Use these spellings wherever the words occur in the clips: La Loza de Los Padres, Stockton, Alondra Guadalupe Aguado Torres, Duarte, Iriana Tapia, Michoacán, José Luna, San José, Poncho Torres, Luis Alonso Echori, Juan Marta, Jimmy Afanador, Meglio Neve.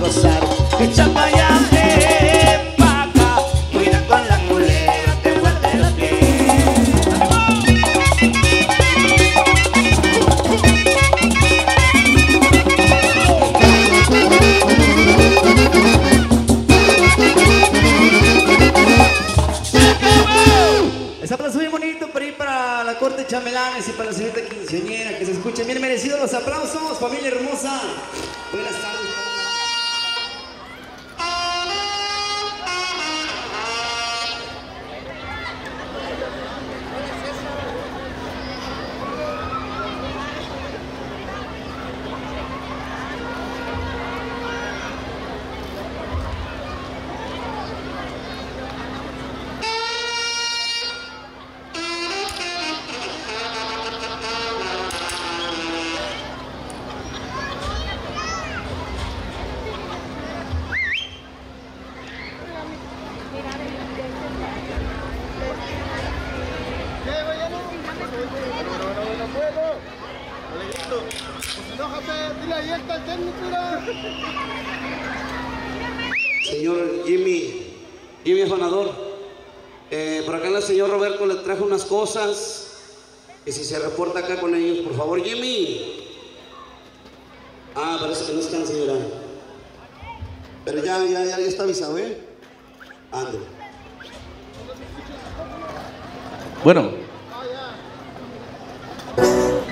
gozar. Echa pa' allá, pa' acá, cuida con la culebra, te guarde los pies. Esa plaza muy bonito para ir para la corte de chamelanes y para la señorita quinceañera, que se escuchen bien merecidos los aplausos, familia hermosa. Buenas tardes. Señor Jimmy Afanador, por acá el señor Roberto le trajo unas cosas y si se reporta acá con ellos, por favor, Jimmy. Ah, parece que no están, señora, pero ya está avisado, ¿eh? Ande. Bueno,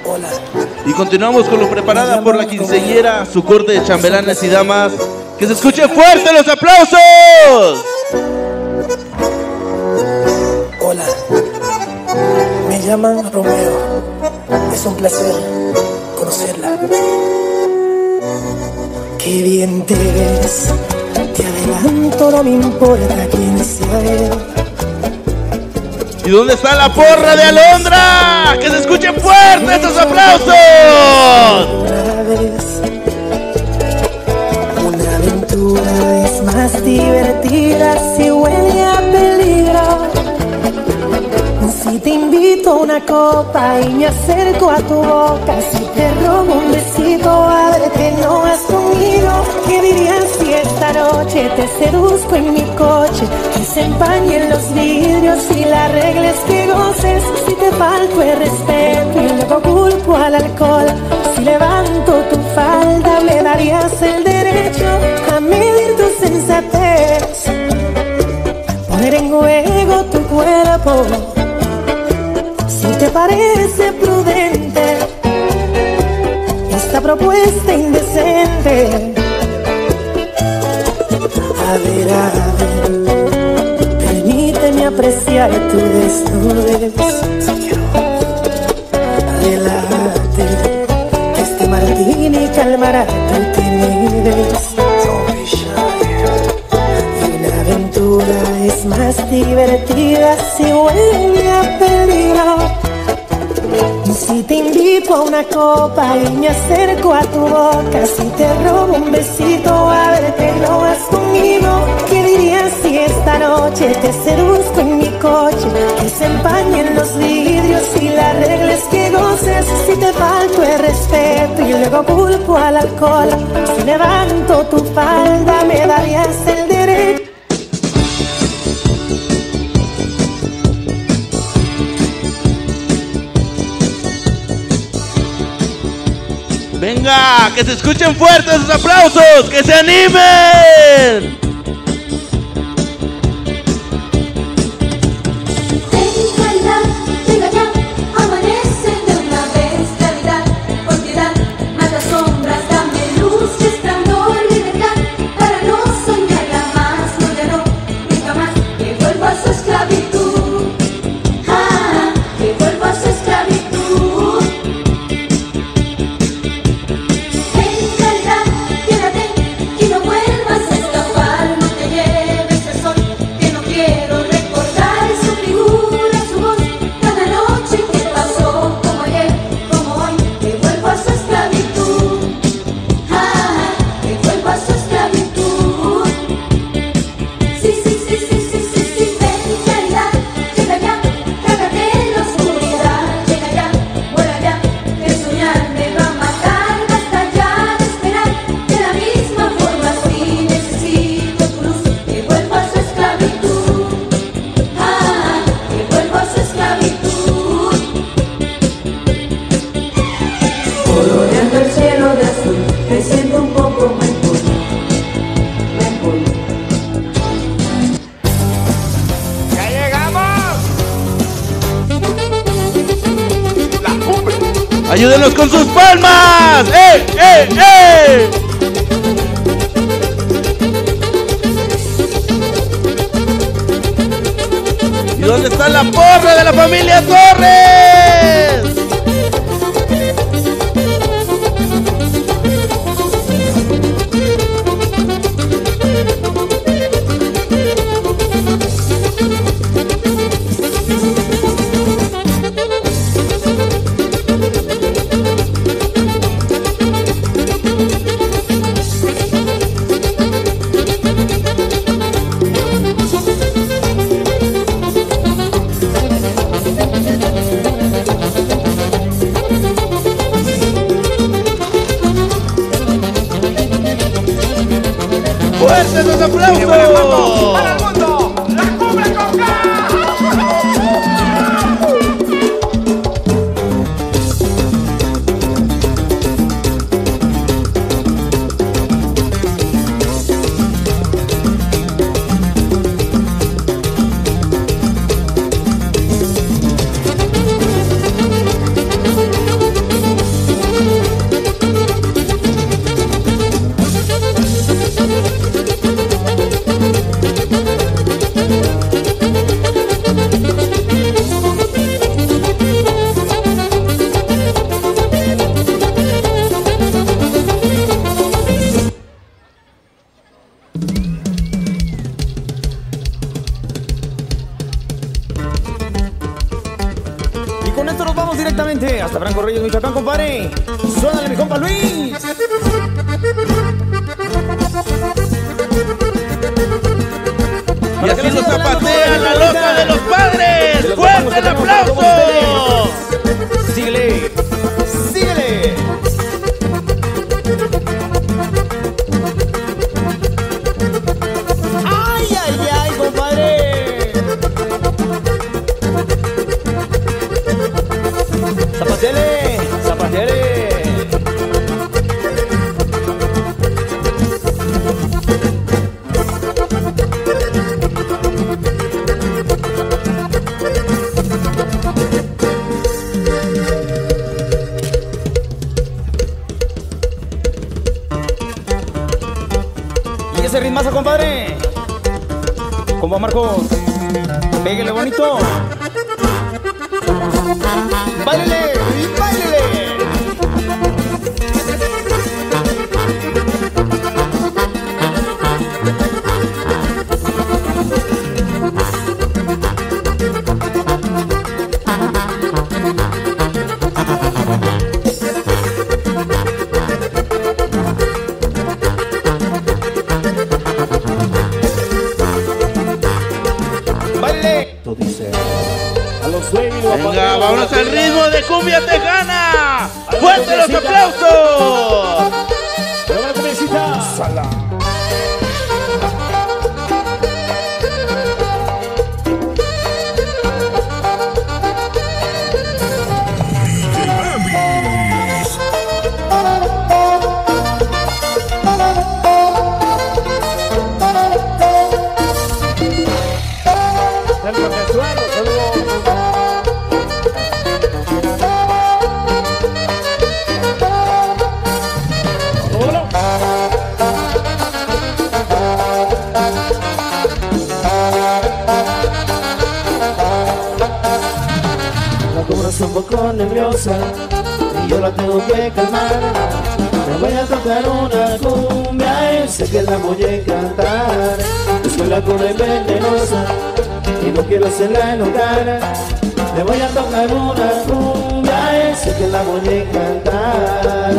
hola. Y continuamos con lo preparada por la quinceañera, su corte de chambelanes y damas. ¡Que se escuchen fuerte los aplausos! Hola, me llaman Romeo. Es un placer conocerla. Qué bien te ves, te adelanto, no me importa quién sea él. ¿Y dónde está la porra de Alondra? ¡Que se escuchen fuerte estos aplausos! Una aventura es más divertida si huele a peligro. Si te invito a una copa y me acerco a tu boca, si te robo un besito, a ver que no has comido. ¿Qué dirías si esta noche te seduzco en mi coche? Que se empañen los vidrios y la regla es que goces. Si te falto el respeto y luego culpo al alcohol, si levanto tu falda me darías el derecho a medir tu sensatez, a poner en juego tu cuerpo. Si te parece prudente esta propuesta indecente, a ver, permíteme apreciar tu desnudez. Adelante, que este martini calmará tu timidez. La aventura es más divertida si huele a peligro. Si te invito a una copa y me acerco a tu boca, si te robo un besito, a ver que no has conmigo. ¿Qué dirías si esta noche te seduzco en mi coche? Que se empañen los vidrios y la regla es que goces. Si te falto el respeto y luego culpo al alcohol, si levanto tu falda me darías el derecho. Venga, que se escuchen fuertes esos aplausos, que se animen. Quiero vuelvas a escapar. ¡Ayúdenos con sus palmas! ¡Eh, eh, eh! ¿Y dónde está la porra de la familia Torres? ¡Los aplausos! ¡Para el mundo! ¡La cumbre con Michoacán, compadre! ¡Suénale, mi compa Luis! Y así nos zapatea la Loza de los Padres. ¡Fuerte el aplauso! ¡Síguele! ¡Síguele! ¡Ay, ay, ay, compadre! ¡Zapatele! Y ese ritmazo, compadre. ¿Cómo va, Marcos? Péguele bonito. ¡Báilele! ¡Báilele! Venga, vámonos al ritmo de cumbia tejana. ¡Fuerte los aplausos! Un poco nerviosa y yo la tengo que calmar. Me voy a tocar una cumbia y sé que la voy a encantar. Es que la cumbia es venenosa y no quiero hacerla enojar. Me voy a tocar una cumbia y sé que la voy a encantar.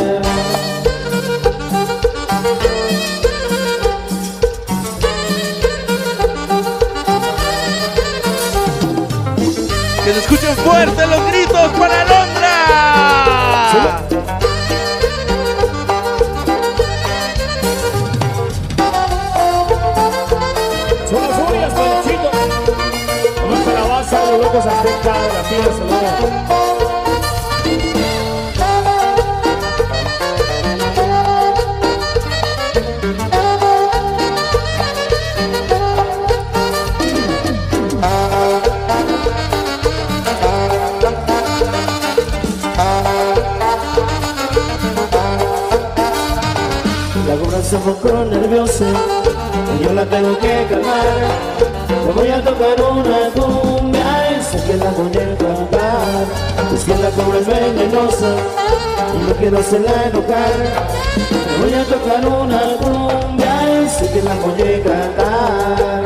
¡Que se escuchen fuerte los gritos para Alondra! Son las únicas, Panchito. Vamos para la base de los locos afectados de la piel, saludos. poco nerviosa y yo la tengo que calmar. Me voy a tocar una cumbia, esa que la voy a encantar. Es que la pobre es venenosa y no quiero hacerla enojar. Me voy a tocar una cumbia, esa que la voy a encantar.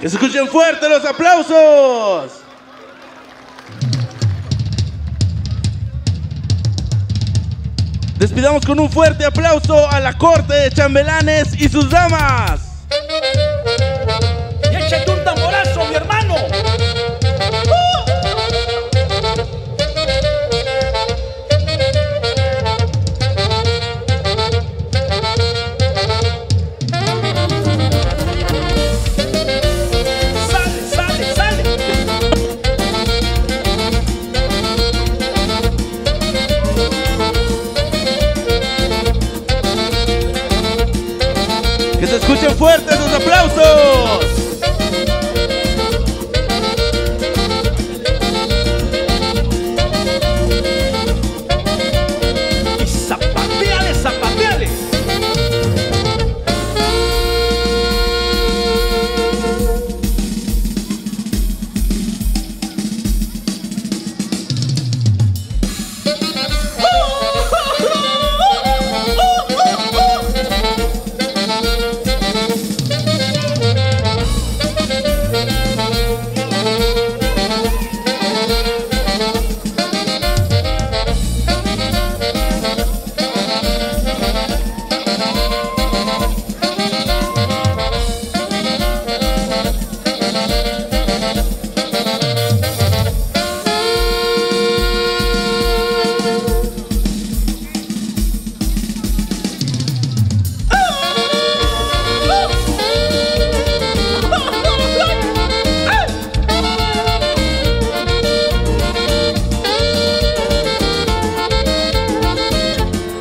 ¡Que se escuchen fuerte los aplausos! Despidamos con un fuerte aplauso a la corte de chambelanes y sus damas. ¡Y échate un tamborazo, mi hermano! ¡Escuchen fuertes los aplausos! ¡Y zapateale, zapateale!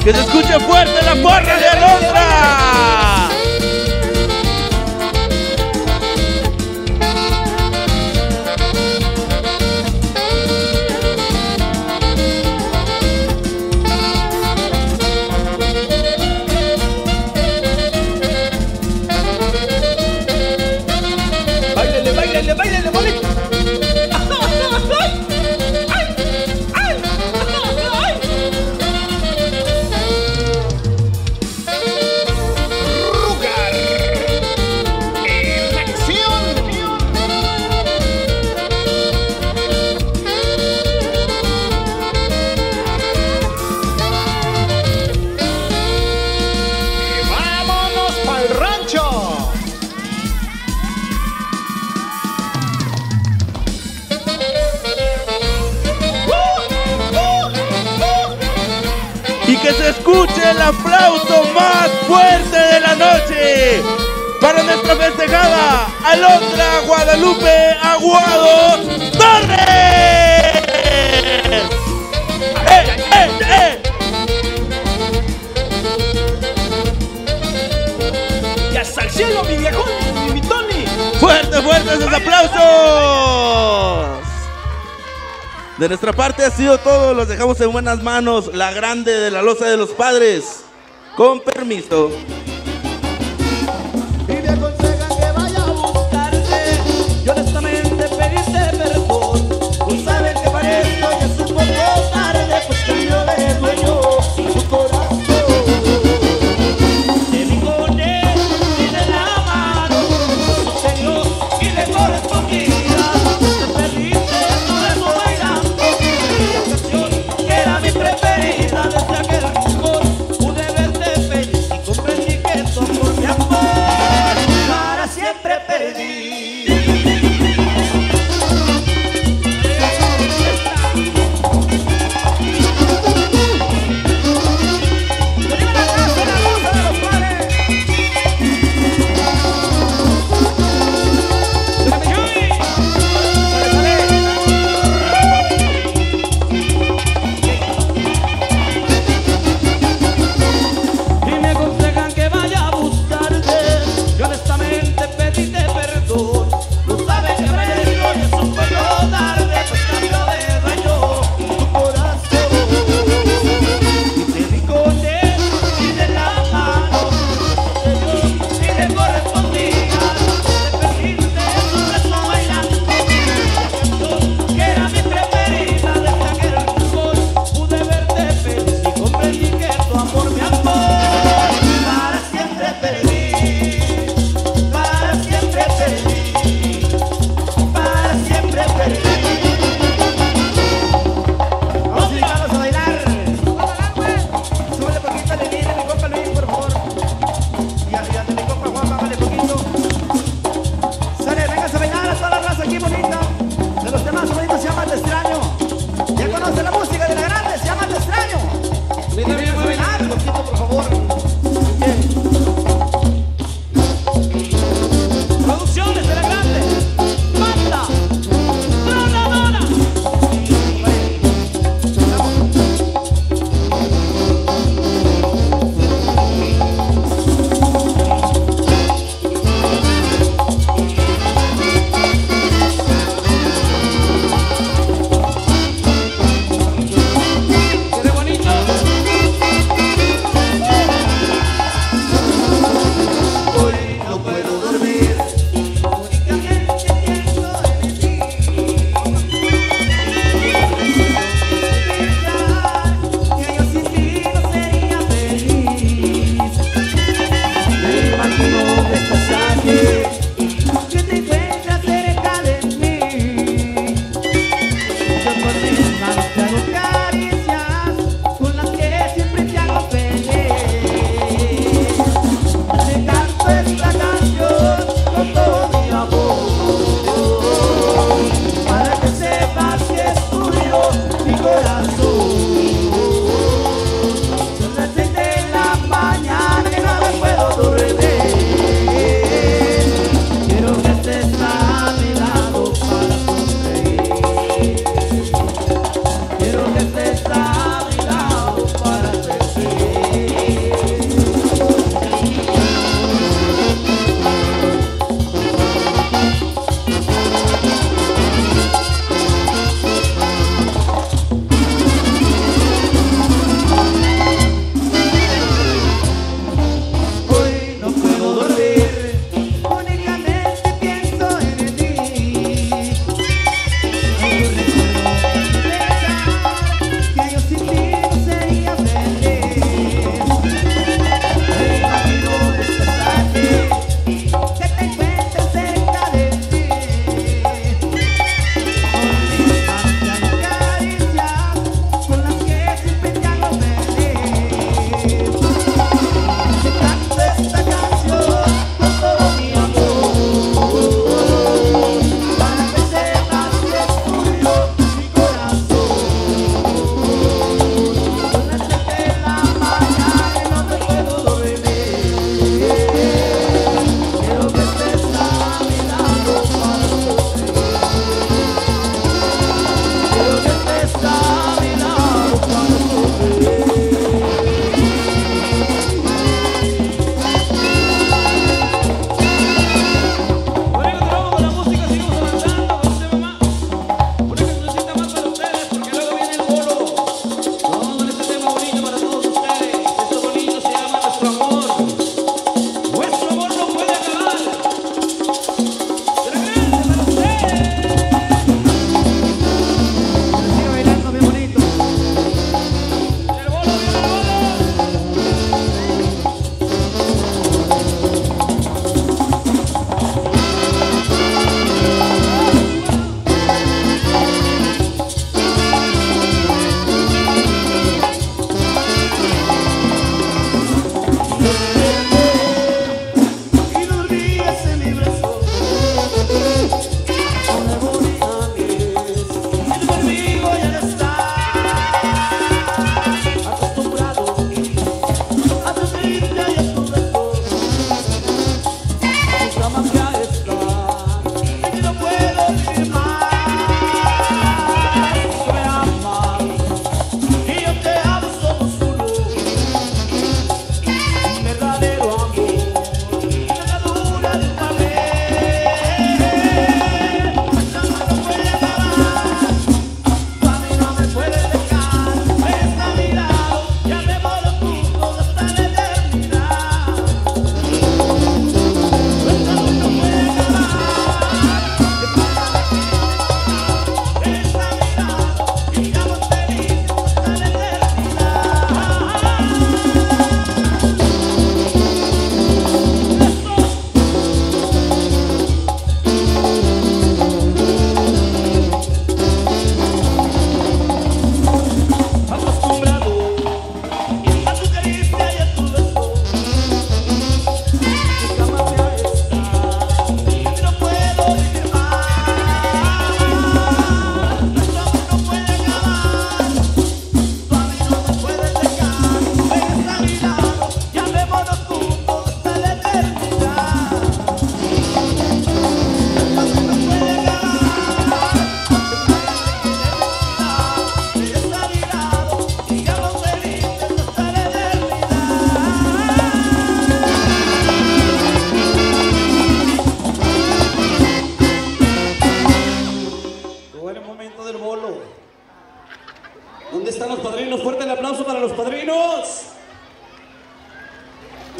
¡Que se escuche fuerte la porra de Alondra! ¡Báilele, báilele, báilele, báilele! ¡Que se escuche el aplauso más fuerte de la noche! Para nuestra festejada, Alondra Guadalupe Aguado Torres. ¡Y hasta el cielo, mi viejo, mi Tony! ¡Fuerte, fuerte esos aplausos! De nuestra parte ha sido todo, los dejamos en buenas manos, la grande de la Loza de los Padres. Con permiso. Desde aquel amor pude verte feliz y comprendí que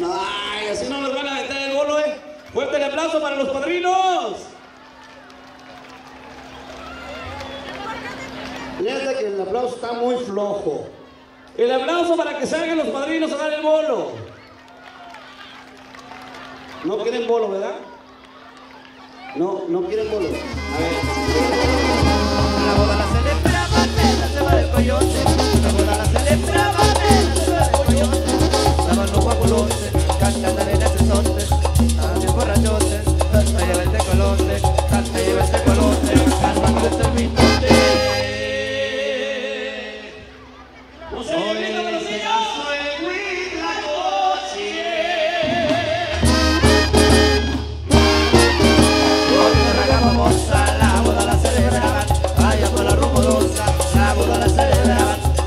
Ay, así no nos van a meter el gol, ¿eh? Fuerte el aplauso para los padrinos. Fíjate que el aplauso está muy flojo. El aplauso para que salgan los padrinos a dar el bolo. No quieren bolo, ¿verdad? No, no quieren bolo. A ver. La boda la celebraba, la se va del coyote. La boda la celebraba, la se va del coyote. Daban los guapulotes, cantan arenas de sotes, a mis borrachotes, canta lleva este colote, canta lleva este colote, canta lleva este mitote. La boda la celebraban, allá por la rumorosa, la boda la celebraban.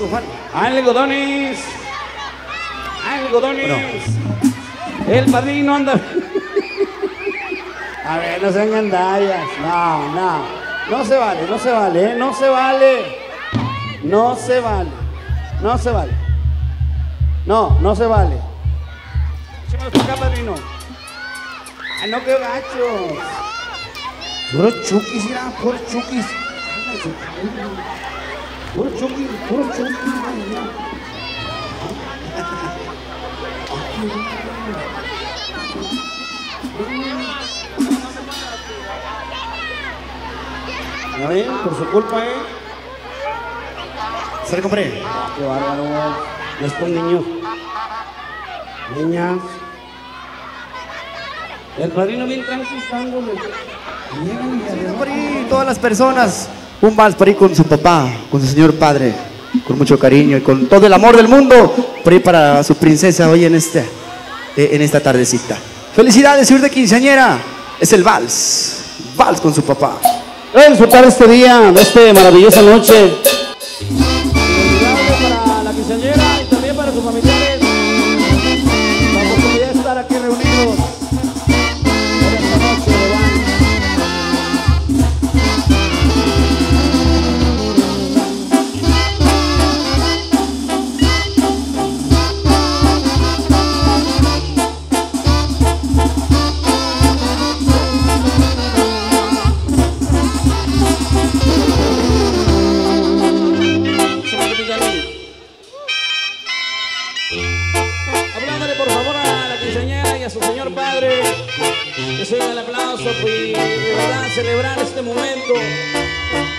algo, Juan. Algodones. Algodones. No. El padrino anda. A ver, no sean gandallas. No, no. No se vale, no se vale, ¿eh? No se vale. No se vale. No se vale. No, no se vale. Échamelos para acá, padrino. Ay, no, qué gachos. Puro chuquis, mira, puro chuquis. Puro chuquis, puro chuquis. ¿Ya ven? Por su culpa, ¿eh? ¿Se le compré? Qué bárbaro. No es por niños. Niñas. El padrino bien tranquilo. Y todas las personas, un vals para ir con su papá, con su señor padre, con mucho cariño y con todo el amor del mundo, por ir para su princesa hoy en esta tardecita. Felicidades, señor de quinceañera. Es el vals, vals con su papá. Voy a disfrutar este día, de esta maravillosa noche. Felicidades para la quinceañera y también para sus familiares. La oportunidad de estar aquí reunidos. Celebrar este momento,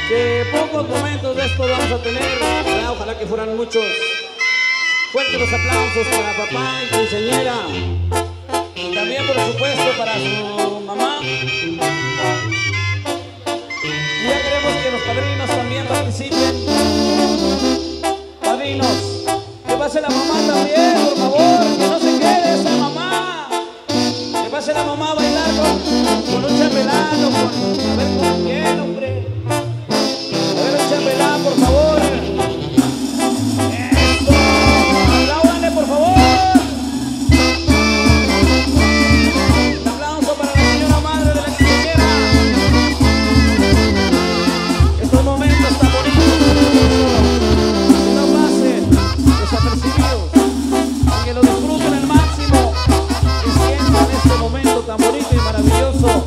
que pocos momentos de esto vamos a tener, ¿verdad? Ojalá que fueran muchos. Fuertes los aplausos para papá y quinceañera, también por supuesto para su mamá. Y ya queremos que los padrinos también participen. Padrinos, que pase la mamá también, por favor, que no se quede esa mamá. Que pase la mamá a bailar con un chambelano, a ver con quién, hombre. A ver, un chambelán, por favor. Esto, aplaudanle, por favor. Un aplauso para la señora madre de la quinceañera. Estos momentos tan bonitos, que no pasen desapercibidos, que lo disfruten al máximo, que sientan este momento tan bonito y maravilloso.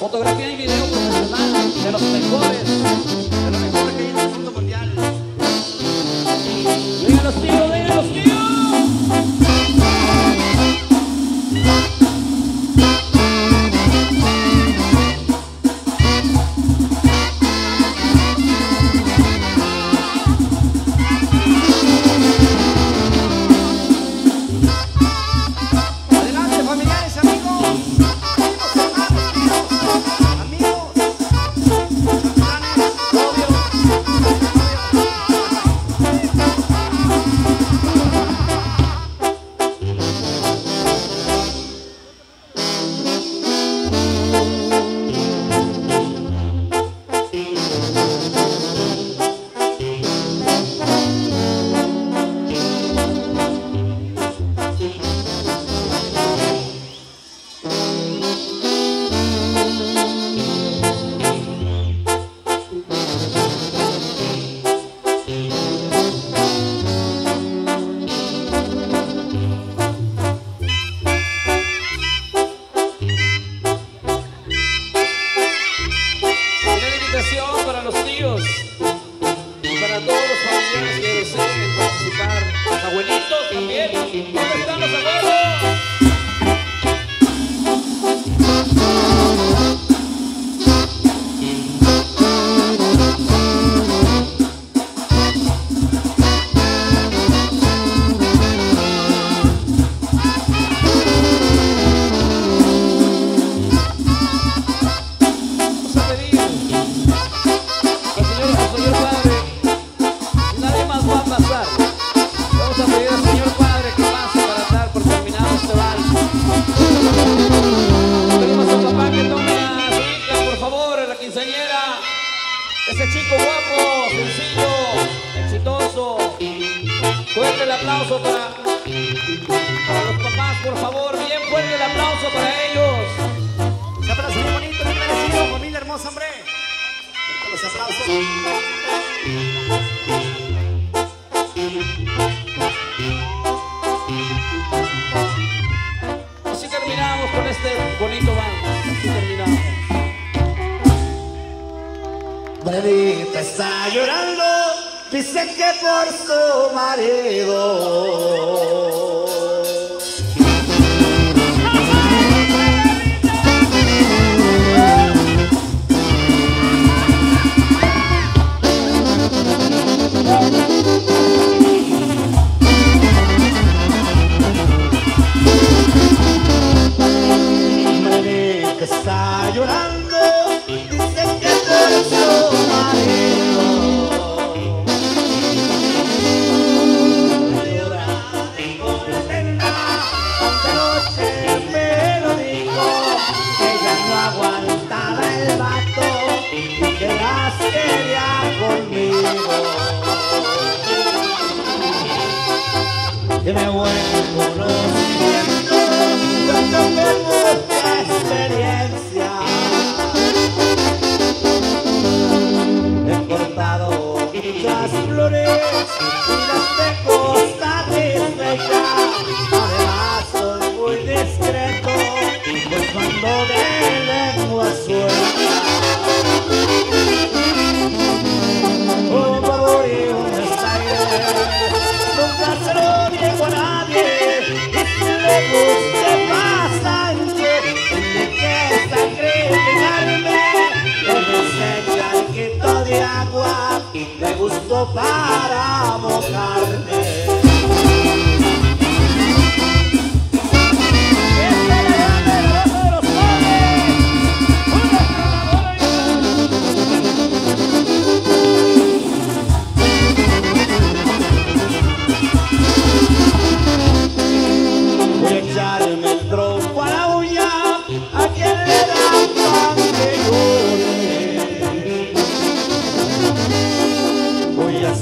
Fotografía y video profesional de los mejores que hay en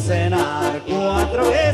Cenar 4 veces.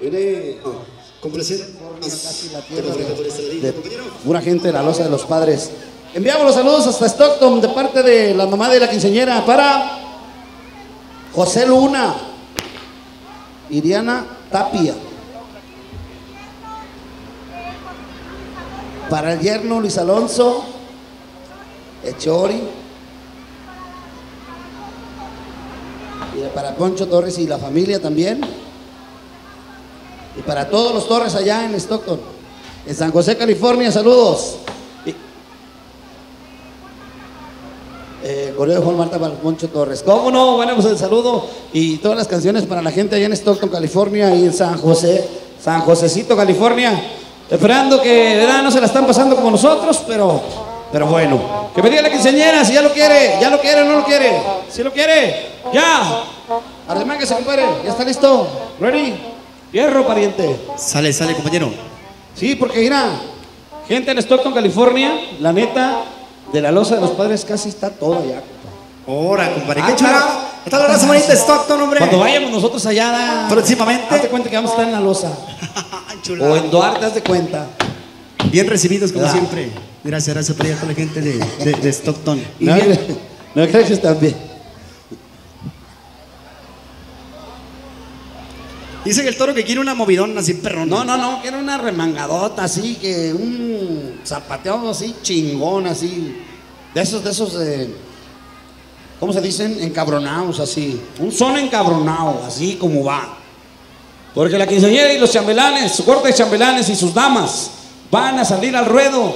Viene complacer pura gente de La Loza de los Padres. Enviamos los saludos hasta Stockton de parte de la mamá de la quinceañera para José Luna, Iriana Tapia, para el yerno Luis Alonso Echori, y para Poncho Torres y la familia también, y para todos los Torres allá en Stockton, en San José, California. Saludos. Correo de Juan Marta para Poncho Torres. ¿Cómo no? Bueno, pues el saludo y todas las canciones para la gente allá en Stockton, California, y en San José, San Josecito, California. Esperando que de verdad no se la están pasando como nosotros, pero bueno. Que me diga la quinceañera si ya lo quiere o no lo quiere. Si lo quiere, ya. Además que se compare, ya está listo. Ready? Hierro, pariente. Sale, sale, compañero. Sí, porque mira, gente en Stockton, California, la neta, de La Loza de los Padres casi está todo allá, compadre. Ahora, compadre, qué chulo. Está la raza bonita de Stockton, hombre. Cuando vayamos nosotros allá, próximamente, hazte cuenta que vamos a estar en La Loza. O en Duarte, haz de cuenta. Bien recibidos, como siempre. Gracias, gracias por allá con la gente de Stockton. Y bien, no, gracias también. Dice que el toro que quiere una movidona así, perrón. No, no, no, quiere una remangadota así, que un zapateado así, chingón, así. De esos, ¿cómo se dicen? Encabronados, así. Un son encabronado, así como va. Porque la quinceañera y los chambelanes, su corte de chambelanes y sus damas van a salir al ruedo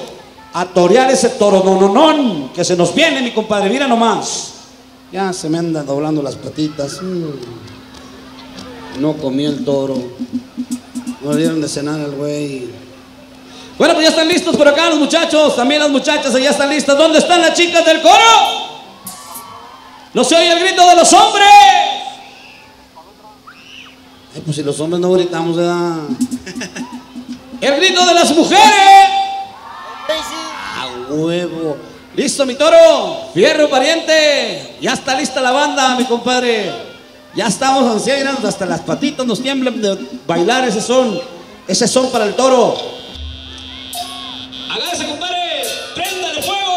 a torear ese torodononón que se nos viene, mi compadre. Mira nomás. Ya se me andan doblando las patitas. No comí el toro. No dieron de cenar al güey. Bueno, pues ya están listos por acá los muchachos. También las muchachas ya están listas. ¿Dónde están las chicas del coro? No se oye el grito de los hombres. Ay, pues si los hombres no gritamos, ¿verdad? El grito de las mujeres. A huevo. Listo, mi toro. Fierro, pariente. Ya está lista la banda, mi compadre. Ya estamos ansiados, hasta las patitas nos tiemblan de bailar ese son para el toro. Agárrese, compadre, prenda de fuego.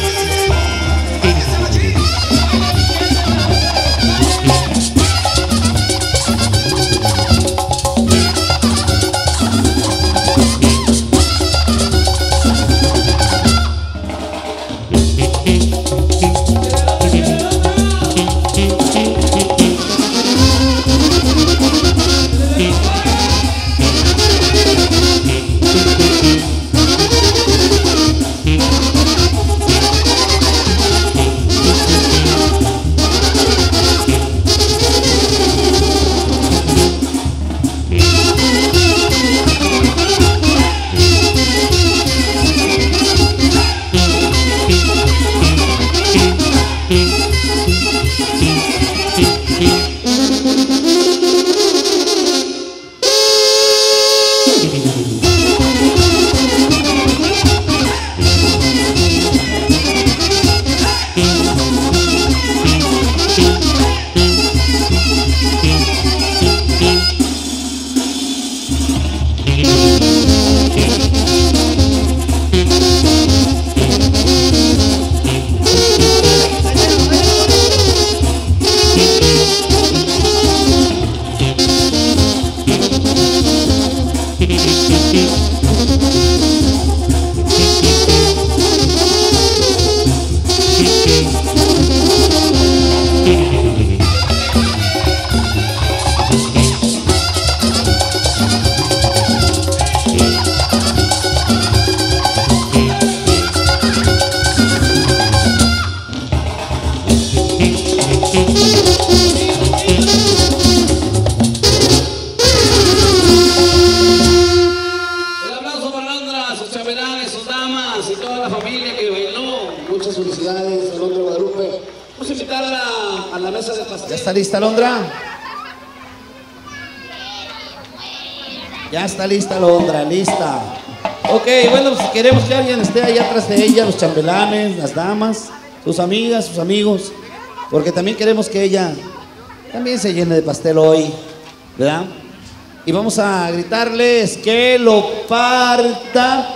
Lista Alondra, lista. Ok, bueno, pues queremos que alguien esté allá atrás de ella, los chambelanes, las damas, sus amigas, sus amigos, porque también queremos que ella también se llene de pastel hoy, ¿verdad? Y vamos a gritarles que lo parta.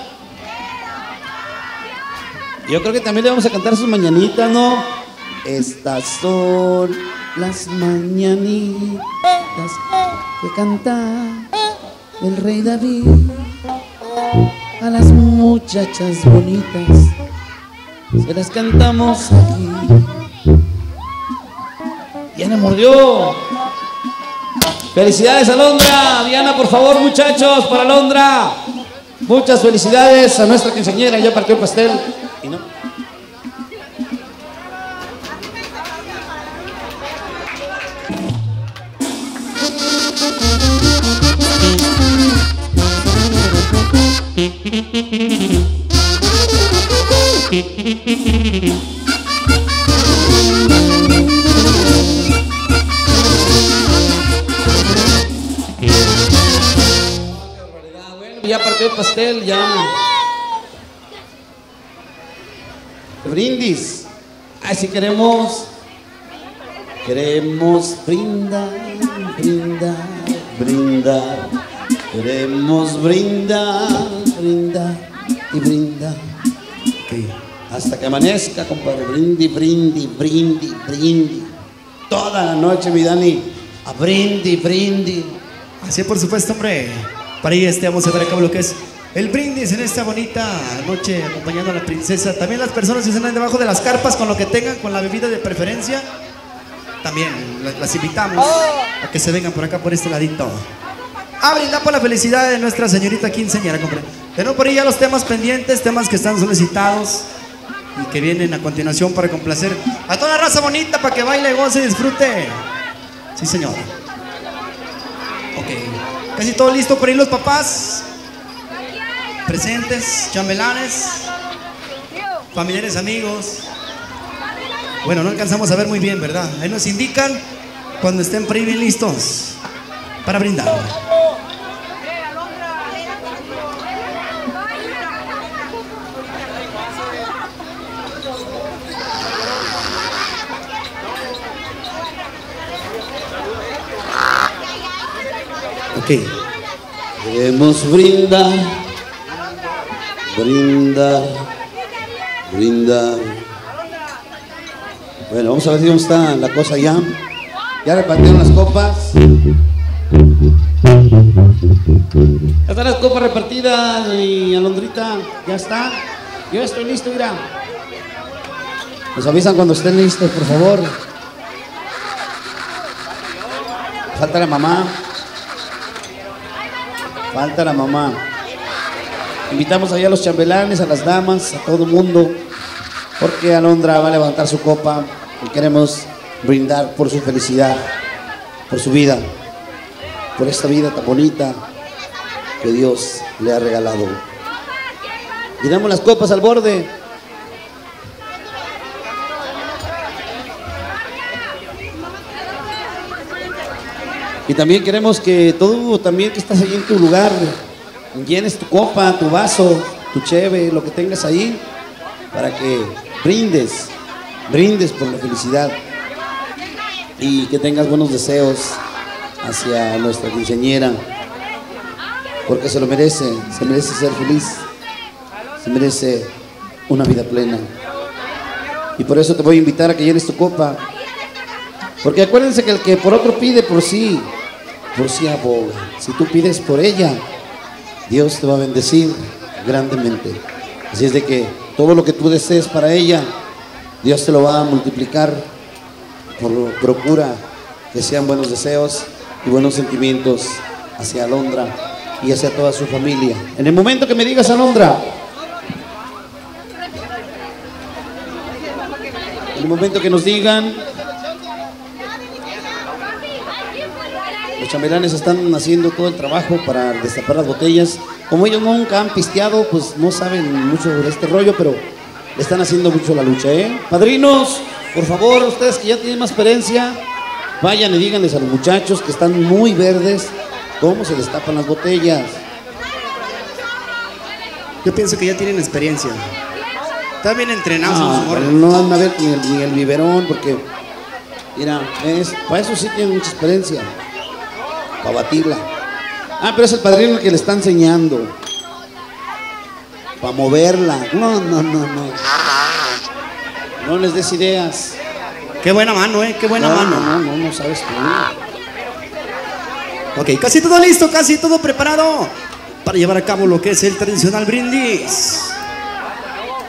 Yo creo que también le vamos a cantar sus mañanitas, ¿no? Estas son las mañanitas que canta el rey David a las muchachas bonitas, se las cantamos aquí. Diana mordió. Felicidades Alondra. Diana, por favor, muchachos, para Alondra. Muchas felicidades a nuestra quinceañera. Ya partió el pastel y no. Ya partió el pastel, ya. Brindis. Así queremos brindar, brindar, brindar. Queremos brindar, brindar y brindar. Sí. Hasta que amanezca, compadre. Brindis, brindis, brindis, brindis. Toda la noche, mi Dani. A brindis, brindis. Así es, por supuesto, hombre. Para ahí vamos a ver acá lo que es el brindis en esta bonita noche acompañando a la princesa. También las personas que están debajo de las carpas con lo que tengan, con la bebida de preferencia. También las invitamos a que se vengan por acá, por este ladito. A brindar por la felicidad de nuestra señorita quinceañera, compadre. Tenemos por ahí ya los temas pendientes, temas que están solicitados y que vienen a continuación para complacer a toda la raza bonita para que baile, goce y disfrute. Sí, señor. Ok, casi todo listo por ahí los papás presentes, chambelanes, familiares, amigos. Bueno, no alcanzamos a ver muy bien, ¿verdad? Ahí nos indican cuando estén por ahí bien listos para brindar. Ok. Debemos brindar, brindar, brindar. Bueno, vamos a ver si cómo está la cosa ya. Ya repartieron las copas. Ya están las copas repartidas y Alondrita, ya está. Yo estoy listo, mira. Nos avisan cuando estén listos, por favor. Falta la mamá. Falta la mamá. Invitamos allá a los chambelanes, a las damas, a todo el mundo, porque Alondra va a levantar su copa y queremos brindar por su felicidad, por su vida, por esta vida tan bonita que Dios le ha regalado. Llenamos las copas al borde. Y también queremos que tú, también que estás ahí en tu lugar, llenes tu copa, tu vaso, tu cheve, lo que tengas ahí, para que brindes, brindes por la felicidad y que tengas buenos deseos hacia nuestra quinceañera, porque se lo merece, se merece ser feliz, se merece una vida plena. Y por eso te voy a invitar a que llenes tu copa, porque acuérdense que el que por otro pide por sí aboga. Si tú pides por ella, Dios te va a bendecir grandemente. Así es de que todo lo que tú desees para ella, Dios te lo va a multiplicar. Procura que sean buenos deseos y buenos sentimientos hacia Alondra y hacia toda su familia. En el momento que me digas, Alondra, en el momento que nos digan, los chambelanes están haciendo todo el trabajo para destapar las botellas. Como ellos nunca han pisteado, pues no saben mucho de este rollo, pero le están haciendo mucho la lucha, ¿eh? Padrinos, por favor, ustedes que ya tienen más experiencia, vayan y díganles a los muchachos que están muy verdes cómo se destapan las botellas. Yo pienso que ya tienen experiencia. Están bien entrenados. No van a ver ni el biberón, porque, mira, para eso sí tienen mucha experiencia. Para batirla. Ah, pero es el padrino el que le está enseñando. Para moverla. No. No les des ideas. Qué buena mano, qué buena mano. No sabes tú. Ok, casi todo listo, casi todo preparado para llevar a cabo lo que es el tradicional brindis.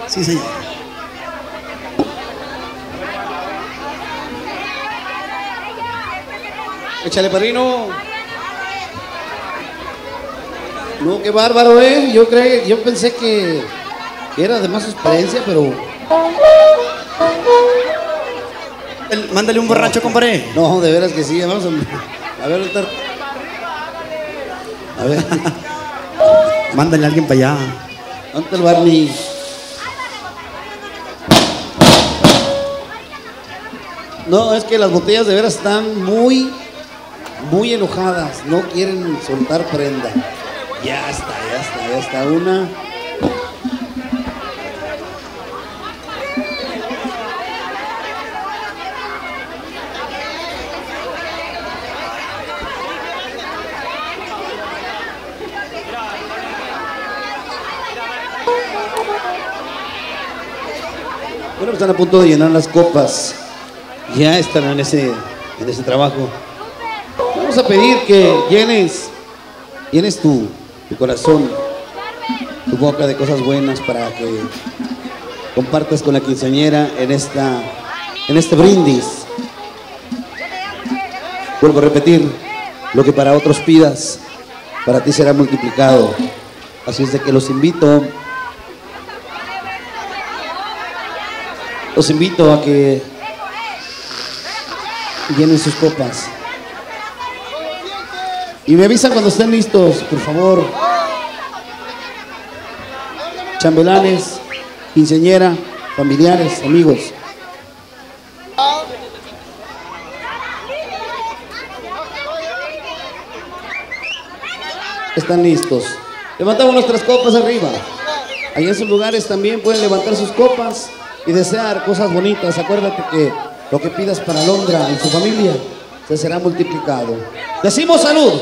Sí, señor. Échale, padrino. No, qué bárbaro, yo pensé que era de más experiencia, pero... Mándale un borracho, compadre. No, de veras que sí, vamos a ver, a ver. Mándale a alguien para allá. ¿Dónde está el Barney? No, es que las botellas de veras están muy enojadas, no quieren soltar prenda. Ya está una. Bueno, están a punto de llenar las copas. Ya están en ese trabajo. Vamos a pedir que llenes tu corazón, tu boca de cosas buenas para que compartas con la quinceañera en este brindis. Vuelvo a repetir, lo que para otros pidas, para ti será multiplicado. Así es de que los invito a que llenen sus copas. Y me avisan cuando estén listos, por favor. Chambelanes, quinceañera, familiares, amigos. Están listos. Levantamos nuestras copas arriba. Allá en sus lugares también pueden levantar sus copas y desear cosas bonitas. Acuérdate que lo que pidas para Alondra y su familia se será multiplicado. Decimos salud.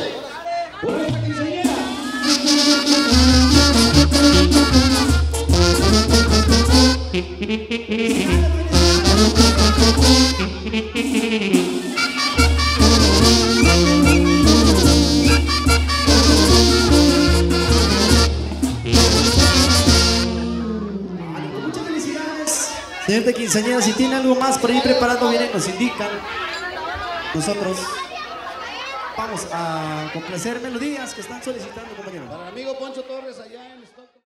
Señor de quinceañera, si tiene algo más por ahí preparado, vienen, nos indican. Nosotros vamos a complacer melodías que están solicitando, compañeros. Para el amigo Poncho Torres allá en Stockton.